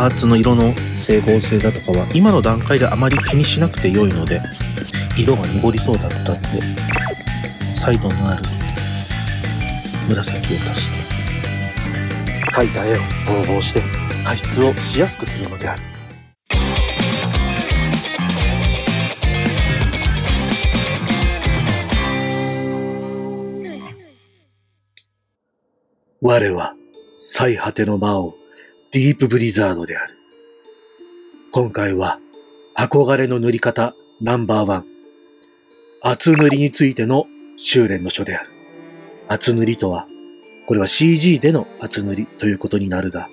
パーツの色の整合性だとかは今の段階であまり気にしなくて良いので、色が濁りそうだったんでサイドのある紫を足して描いた絵を統合して加筆をしやすくするのである。我は最果ての魔王ディープブリザードである。今回は憧れの塗り方ナンバー1、厚塗りについての修練の書である。厚塗りとは、これは CG での厚塗りということになるが、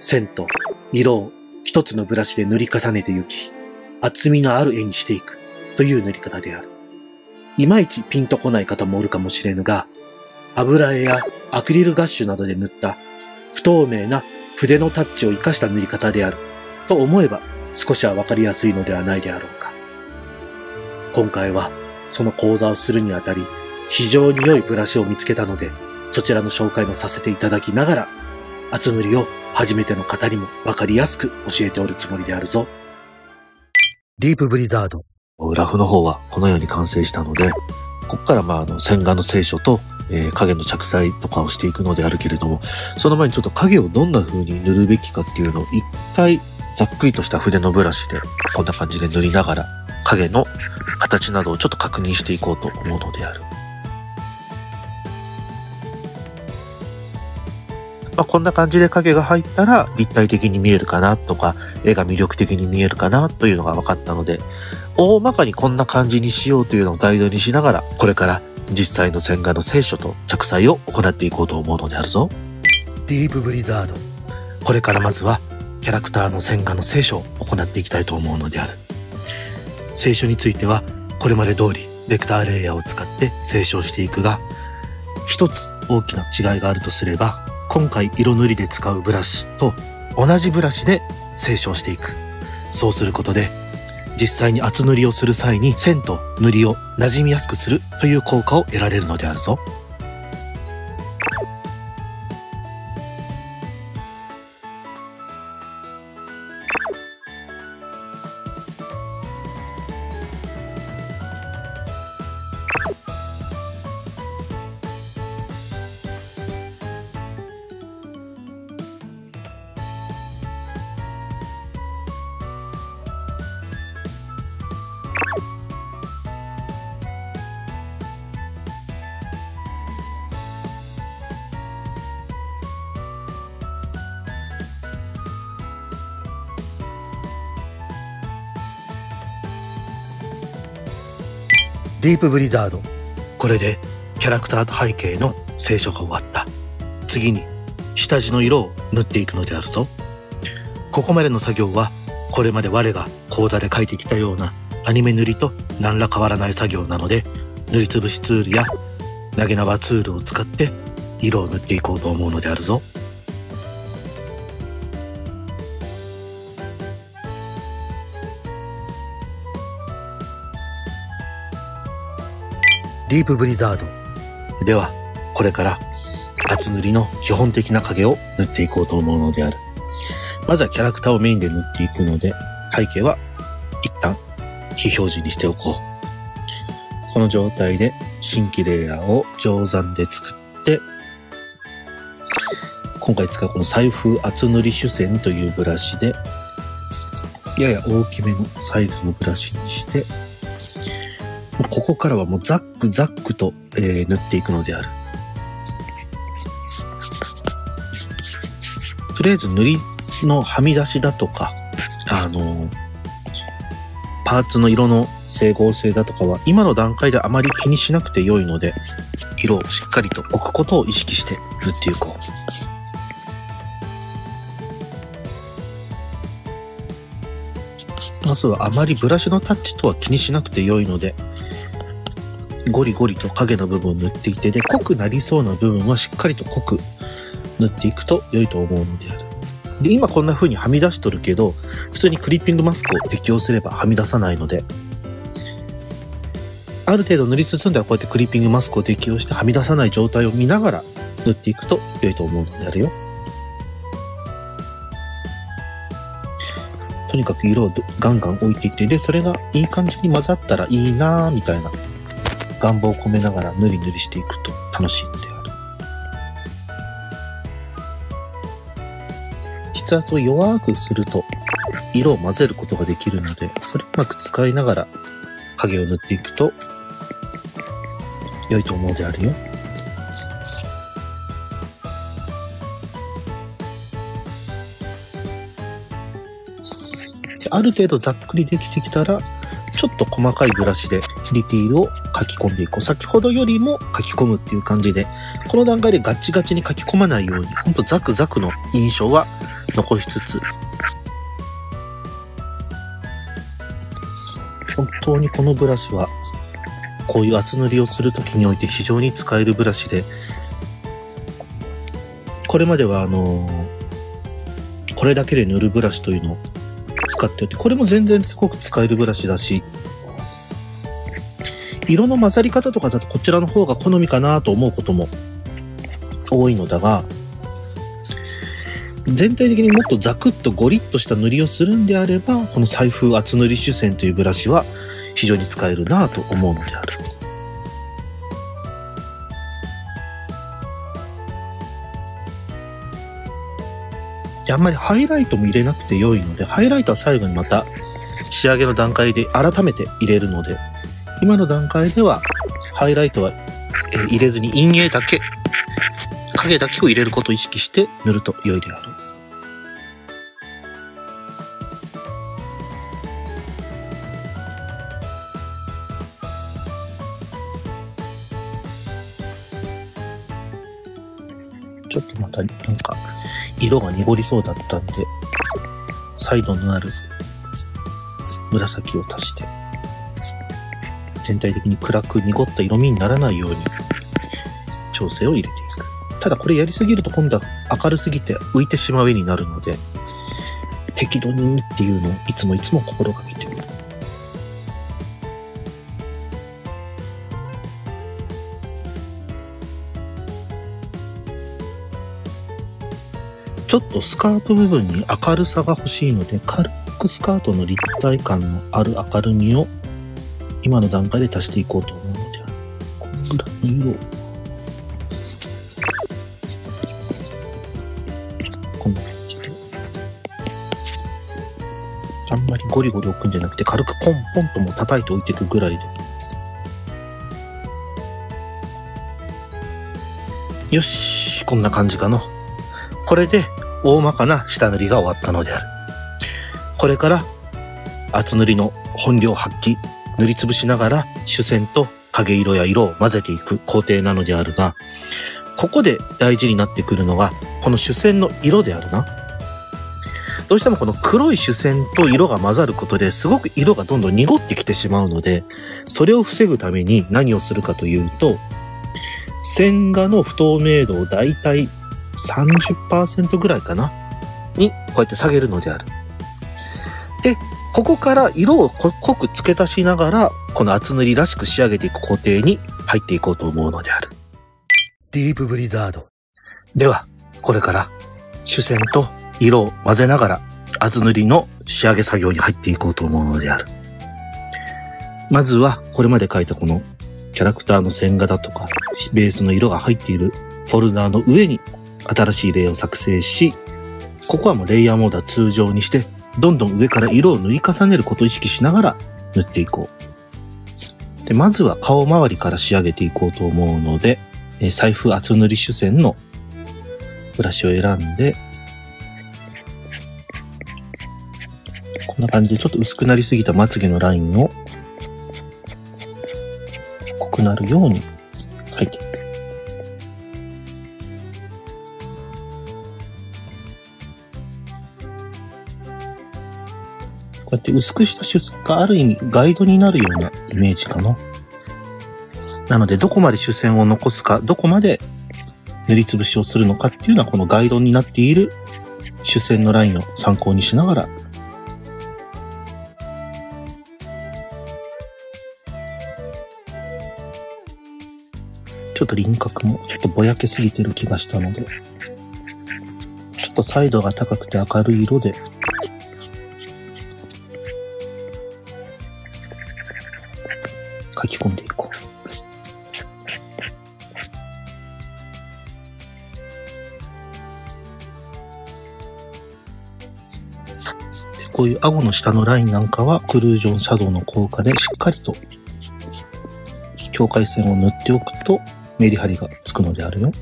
線と色を一つのブラシで塗り重ねていき、厚みのある絵にしていくという塗り方である。いまいちピンとこない方もおるかもしれぬが、油絵やアクリルガッシュなどで塗った不透明な筆のタッチを生かした塗り方であると思えば少しはわかりやすいのではないであろうか。今回はその講座をするにあたり非常に良いブラシを見つけたので、そちらの紹介もさせていただきながら、厚塗りを初めての方にもわかりやすく教えておるつもりであるぞ。ディープブリザード。ラフの方はこのように完成したので、ここから線画の清書と影の着彩とかをしていくのであるけれども、その前にちょっと影をどんな風に塗るべきかっていうのを一回ざっくりとした筆のブラシでこんな感じで塗りながら影の形などをちょっと確認していこうと思うのである。こんな感じで影が入ったら立体的に見えるかなとか、絵が魅力的に見えるかなというのが分かったので、大まかにこんな感じにしようというのをガイドにしながら、これから実際の線画の清書と着彩を行っていこうと思うのであるぞ。ディープブリザード。これからまずはキャラクターの線画の清書を行っていきたいと思うのである。清書についてはこれまで通りベクターレイヤーを使って清書していくが、一つ大きな違いがあるとすれば、今回色塗りで使うブラシと同じブラシで清書していく。そうすることで実際に厚塗りをする際に線と塗りを馴染みやすくするという効果を得られるのであるぞ。ディープブリザード。これでキャラクターと背景の清書が終わった。次に下地の色を塗っていくのであるぞ。ここまでの作業はこれまで我が講座で描いてきたようなアニメ塗りと何ら変わらない作業なので、塗りつぶしツールや投げ縄ツールを使って色を塗っていこうと思うのであるぞ。ディープブリザード。ではこれから厚塗りの基本的な影を塗っていこうと思うのである。まずはキャラクターをメインで塗っていくので、背景は一旦非表示にしておこう。この状態で新規レイヤーを定山で作って、今回使うこの彩風厚塗り主線というブラシでやや大きめのサイズのブラシにして、ここからはもうザックザックと、塗っていくのである。とりあえず塗りのはみ出しだとか、パーツの色の整合性だとかは今の段階であまり気にしなくて良いので、色をしっかりと置くことを意識して塗っていこう。まずはあまりブラシのタッチとは気にしなくて良いので、ゴリゴリと影の部分を塗っていて、で濃くなりそうな部分はしっかりと濃く塗っていくと良いと思うのである。で今こんな風にはみ出しとるけど、普通にクリッピングマスクを適用すればはみ出さないので、ある程度塗り進んだらこうやってクリッピングマスクを適用してはみ出さない状態を見ながら塗っていくと良いと思うのであるよ。とにかく色をガンガン置いていって、で、それがいい感じに混ざったらいいなぁ、みたいな願望を込めながらぬりぬりしていくと楽しいんである。筆圧を弱くすると色を混ぜることができるので、それをうまく使いながら影を塗っていくと良いと思うであるよ。ある程度ざっくりできてきたら、ちょっと細かいブラシでディティールを書き込んでいこう。先ほどよりも書き込むっていう感じで、この段階でガチガチに書き込まないように、ほんとザクザクの印象は残しつつ、本当にこのブラシはこういう厚塗りをするときにおいて非常に使えるブラシで、これまではこれだけで塗るブラシというのを使っており、これも全然すごく使えるブラシだし、色の混ざり方とかだとこちらの方が好みかなと思うことも多いのだが、全体的にもっとザクッとゴリッとした塗りをするんであれば、この彩風厚塗り主線というブラシは非常に使えるなと思うのである。あんまりハイライトも入れなくて良いので、ハイライトは最後にまた仕上げの段階で改めて入れるので、今の段階ではハイライトは入れずに陰影だけ、影だけを入れることを意識して塗ると良いである。ちょっとまたなんか色が濁りそうだったんで、サイドのある紫を足して、全体的に暗く濁った色味にならないように調整を入れていく。ただこれやりすぎると今度は明るすぎて浮いてしまう絵になるので、適度にっていうのをいつも心がけている。ちょっとスカート部分に明るさが欲しいので、軽くスカートの立体感のある明るみを今の段階で足していこうと思うので、このぐらいの色をこんな感じで、あんまりゴリゴリ置くんじゃなくて、軽くポンポンとも叩いておいていくぐらいでよし、こんな感じかな。これで大まかな下塗りが終わったのである。これから厚塗りの本領発揮、塗りつぶしながら主線と影色や色を混ぜていく工程なのであるが、ここで大事になってくるのがこの主線の色であるな。どうしてもこの黒い主線と色が混ざることですごく色がどんどん濁ってきてしまうので、それを防ぐために何をするかというと、線画の不透明度をだいたい30% ぐらいかなにこうやって下げるのである。で、ここから色を濃く付け足しながら、この厚塗りらしく仕上げていく工程に入っていこうと思うのである。ディープブリザード。では、これから主線と色を混ぜながら厚塗りの仕上げ作業に入っていこうと思うのである。まずは、これまで描いたこのキャラクターの線画だとか、ベースの色が入っているフォルダーの上に新しいレイを作成し、ここはもうレイヤーモードは通常にして、どんどん上から色を塗り重ねることを意識しながら塗っていこう。で、まずは顔周りから仕上げていこうと思うので、彩風厚塗り主線のブラシを選んで、こんな感じでちょっと薄くなりすぎたまつげのラインを濃くなるように描いていく。こうやって薄くした主線がある意味ガイドになるようなイメージかな。なのでどこまで主線を残すか、どこまで塗りつぶしをするのかっていうのは、このガイドになっている主線のラインを参考にしながら、ちょっと輪郭もちょっとぼやけすぎてる気がしたので、ちょっとサイドが高くて明るい色で書き込んでいこう。こういう顎の下のラインなんかはオクルージョンシャドウの効果でしっかりと境界線を塗っておくとメリハリがつくのであるよ。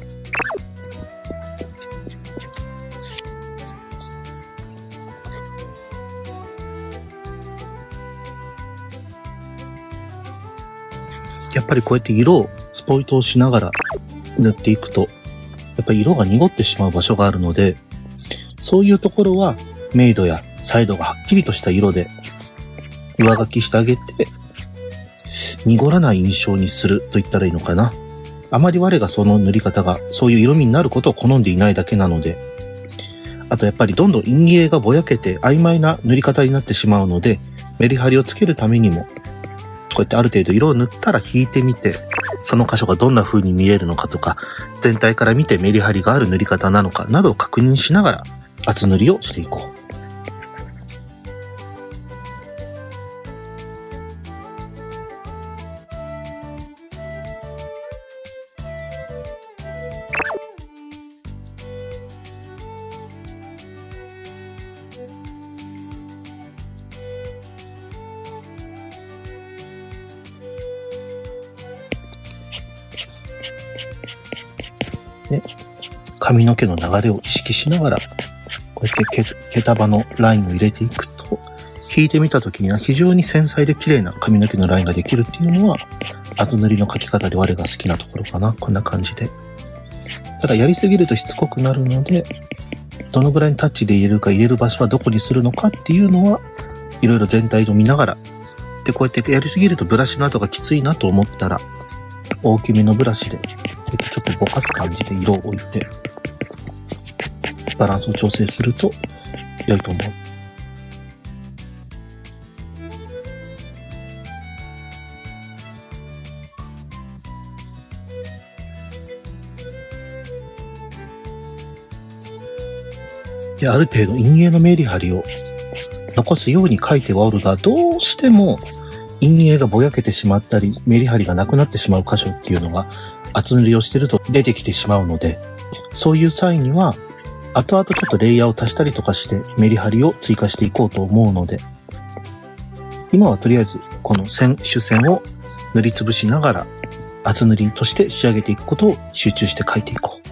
やっぱりこうやって色をスポイトをしながら塗っていくとやっぱり色が濁ってしまう場所があるので、そういうところはメイドやサイドがはっきりとした色で上書きしてあげて濁らない印象にすると言ったらいいのかな。あまり我がその塗り方がそういう色味になることを好んでいないだけなので、あとやっぱりどんどん陰影がぼやけて曖昧な塗り方になってしまうので、メリハリをつけるためにもこうやってある程度色を塗ったら引いてみて、その箇所がどんな風に見えるのかとか、全体から見てメリハリがある塗り方なのかなどを確認しながら厚塗りをしていこう。髪の毛の流れを意識しながらこうやって毛束のラインを入れていくと、引いてみた時には非常に繊細で綺麗な髪の毛のラインができるっていうのは厚塗りの描き方で我が好きなところかな。こんな感じで。ただやりすぎるとしつこくなるので、どのぐらいにタッチで入れるか、入れる場所はどこにするのかっていうのはいろいろ全体を見ながらで、こうやってやりすぎるとブラシの跡がきついなと思ったら大きめのブラシでちょっとぼかす感じで色を置いてバランスを調整すると良いと思う。で、ある程度陰影のメリハリを残すように描いてはおるが、どうしても陰影がぼやけてしまったりメリハリがなくなってしまう箇所っていうのが厚塗りをしてると出てきてしまうので、そういう際には後々ちょっとレイヤーを足したりとかしてメリハリを追加していこうと思うので、今はとりあえずこの主線を塗りつぶしながら厚塗りとして仕上げていくことを集中して描いていこう。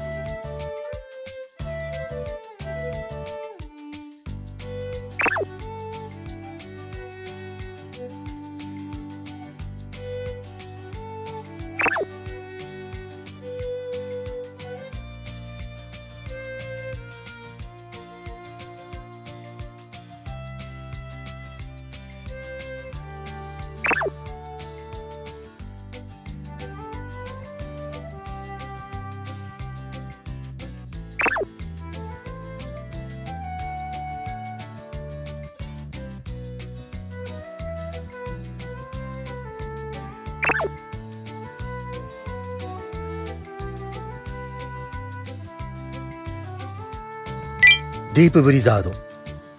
ディープブリザード、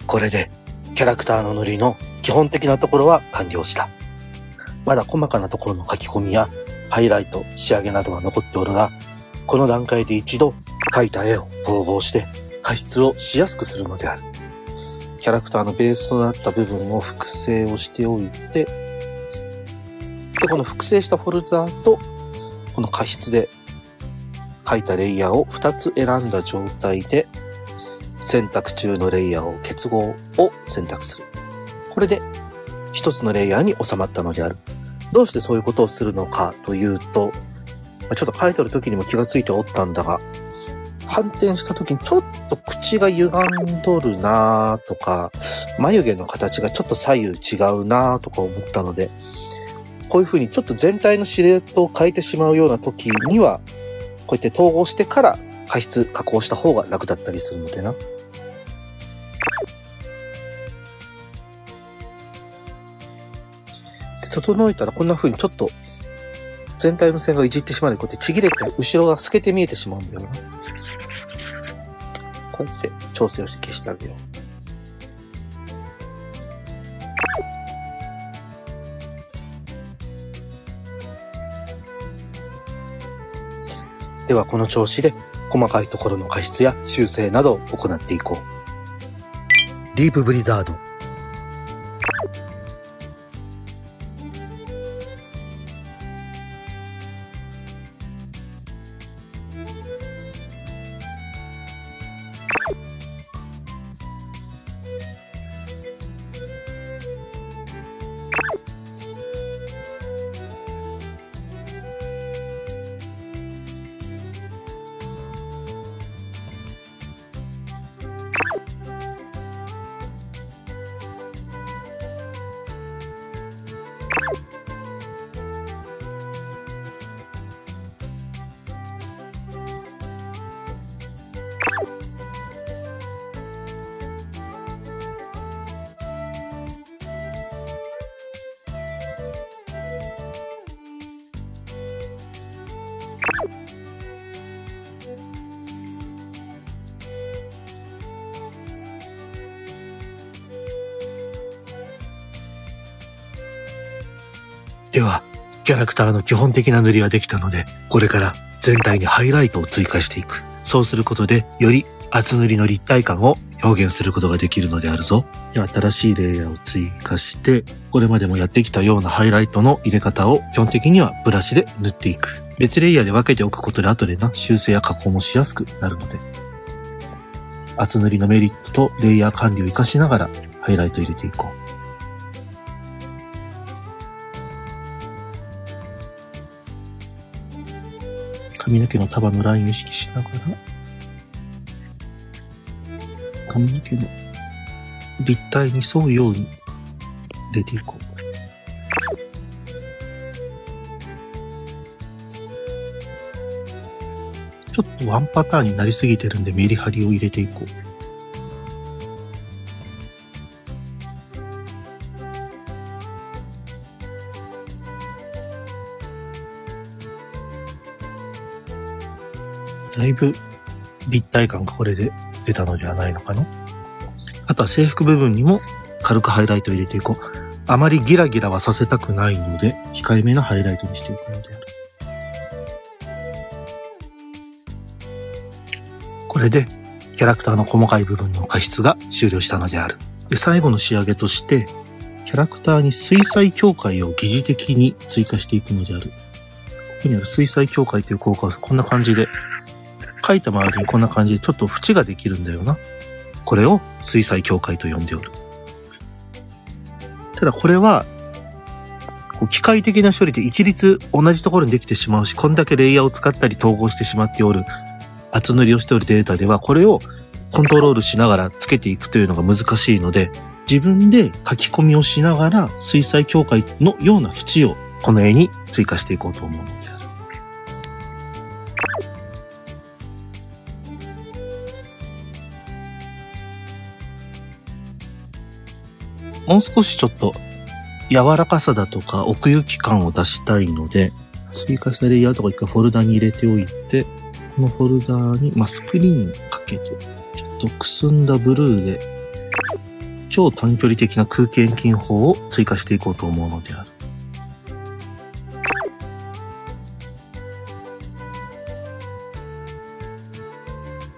これでキャラクターの塗りの基本的なところは完了した。まだ細かなところの書き込みやハイライト、仕上げなどは残っておるが、この段階で一度描いた絵を統合して加筆をしやすくするのである。キャラクターのベースとなった部分を複製をしておいて、でこの複製したフォルダーとこの加筆で描いたレイヤーを2つ選んだ状態で選択中のレイヤーを結合を選択する。これで一つのレイヤーに収まったのである。どうしてそういうことをするのかというと、ちょっと書いてる時にも気がついておったんだが、反転した時にちょっと口が歪んどるなとか、眉毛の形がちょっと左右違うなとか思ったので、こういう風にちょっと全体のシルエットを変えてしまうような時には、こうやって統合してから加筆、加工した方が楽だったりするのでな。整えたらこんな風にちょっと全体の線がいじってしまうので、こうやってちぎれて後ろが透けて見えてしまうんだよな。こうやって調整をして消してあげよう。ではこの調子で細かいところの加湿や修正などを行っていこう。ディープブリザード。では、キャラクターの基本的な塗りはできたので、これから全体にハイライトを追加していく。そうすることで、より厚塗りの立体感を表現することができるのであるぞ。では、新しいレイヤーを追加して、これまでもやってきたようなハイライトの入れ方を基本的にはブラシで塗っていく。別レイヤーで分けておくことで、後で修正や加工もしやすくなるので。厚塗りのメリットとレイヤー管理を活かしながら、ハイライト入れていこう。髪の毛の束のラインを意識しながら、髪の毛の立体に沿うように入れていこう。ちょっとワンパターンになりすぎてるんで、メリハリを入れていこう。だいぶ立体感がこれで出たのではないのかな。あとは制服部分にも軽くハイライトを入れていこう。あまりギラギラはさせたくないので、控えめなハイライトにしていくのである。これでキャラクターの細かい部分の加湿が終了したのである。で、最後の仕上げとして、キャラクターに水彩境界を疑似的に追加していくのである。ここにある水彩境界という効果はこんな感じで、書いた周りにこんな感じでちょっと縁ができるんだよな。これを水彩境界と呼んでおる。ただこれは、機械的な処理で一律同じところにできてしまうし、こんだけレイヤーを使ったり統合してしまっておる、厚塗りをしておるデータでは、これをコントロールしながらつけていくというのが難しいので、自分で書き込みをしながら水彩境界のような縁をこの絵に追加していこうと思うのである。もう少しちょっと柔らかさだとか奥行き感を出したいので、追加したレイヤーとか一回フォルダに入れておいて、このフォルダに、スクリーンかけて、ちょっとくすんだブルーで、超短距離的な空気遠近法を追加していこうと思うのであ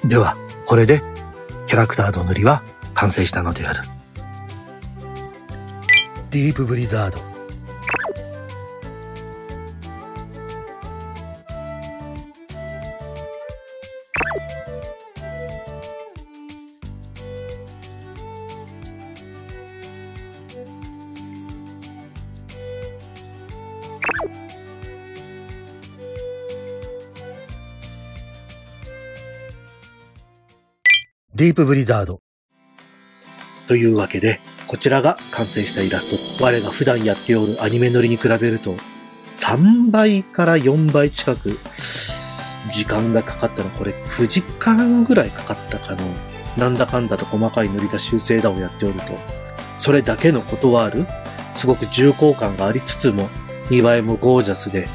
る。では、これでキャラクターの塗りは完成したのである。ディープブリザード。ディープブリザード。というわけで、こちらが完成したイラスト。我が普段やっておるアニメ乗りに比べると、3倍から4倍近く時間がかかったの。これ9時間ぐらいかかったかの。なんだかんだと細かい塗りだ修正だをやっておると、それだけのことはある。すごく重厚感がありつつも、見栄えもゴージャスで、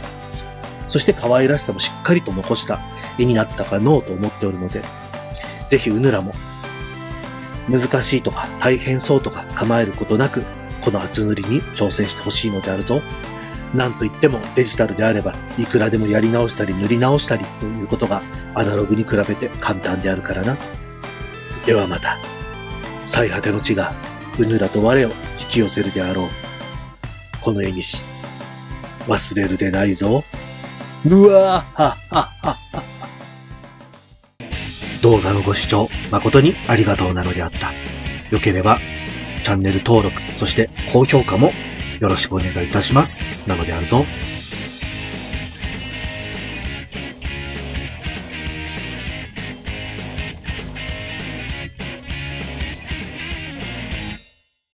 そして可愛らしさもしっかりと残した絵になったかのうと思っておるので、ぜひうぬらも、難しいとか大変そうとか構えることなく、この厚塗りに挑戦してほしいのであるぞ。なんといってもデジタルであればいくらでもやり直したり塗り直したりということがアナログに比べて簡単であるからな。ではまた。最果ての地がうぬらと我を引き寄せるであろう。この絵にし忘れるでないぞ。うわぁはっはっはっは。動画のご視聴誠にありがとうなのであった。よければチャンネル登録、そして高評価もよろしくお願いいたします。なのであるぞ。